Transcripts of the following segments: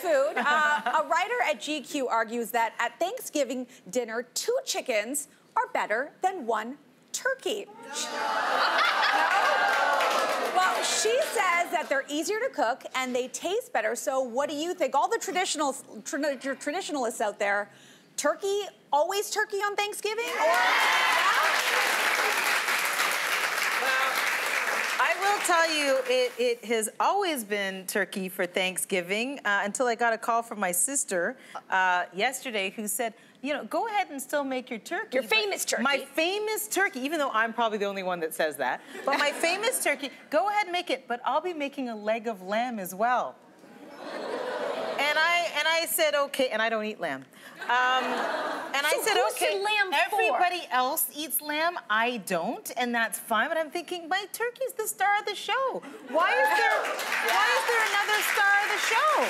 food. A writer at GQ argues that at Thanksgiving dinner, 2 chickens are better than 1 turkey. Well, she says that they're easier to cook and they taste better. So what do you think? All the traditionalists out there, turkey, always turkey on Thanksgiving? Or... Well, I will tell you, it has always been turkey for Thanksgiving until I got a call from my sister yesterday who said, you know, go ahead and still make your turkey. Your famous turkey. My famous turkey, even though I'm probably the only one that says that. But my famous turkey, go ahead and make it, but I'll be making a leg of lamb as well. And I said, okay, and I don't eat lamb. And so I said, okay, lamb everybody for? Else eats lamb, I don't, and that's fine. But I'm thinking, my turkey's the star of the show. Why is there another star of the show?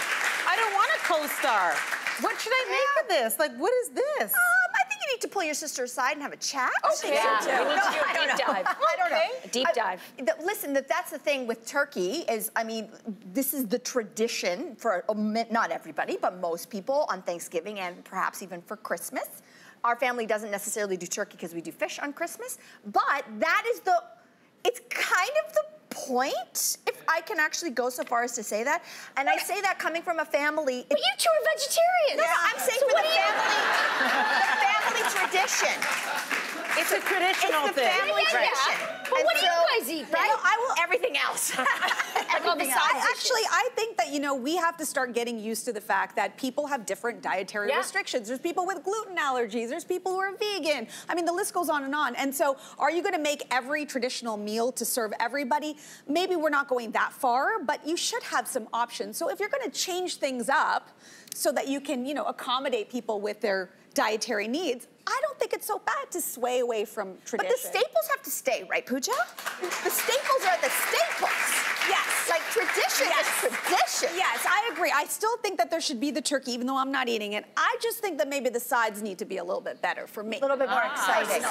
I don't want a co-star. What should I make of this? Like, what is this? I think you need to pull your sister aside and have a chat. Okay. Yeah, we need to do a deep dive. I don't know. A deep dive. Listen, that's the thing with turkey is, I mean, this is the tradition for not everybody, but most people on Thanksgiving and perhaps even for Christmas. Our family doesn't necessarily do turkey because we do fish on Christmas, but that is the, it's kind of the point, if I can actually go so far as to say that. And I say that coming from a family... But you two are vegetarians! No, I'm saying so for the family... the family tradition. It's a traditional thing. It's the family tradition. But and what do you guys eat, right? No, I will... Everything else. Like all the sides. I think that, you know, we have to start getting used to the fact that people have different dietary restrictions. There's people with gluten allergies. There's people who are vegan. I mean, the list goes on. And so, are you going to make every traditional meal to serve everybody? Maybe we're not going that far, but you should have some options. So if you're going to change things up so that you can, you know, accommodate people with their dietary needs, I don't think it's so bad to sway away from tradition. But the staples have to stay, right, Pooja? The staples are the staples. Yes. Like, tradition is tradition. Yes, I agree. I still think that there should be the turkey, even though I'm not eating it. I just think that maybe the sides need to be a little bit better for me. A little bit more exciting.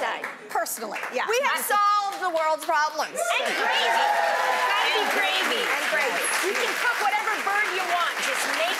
Personally, yeah. We have solved the world's problems. And gravy. It's gotta be gravy. And gravy. You can cook whatever bird you want. Just make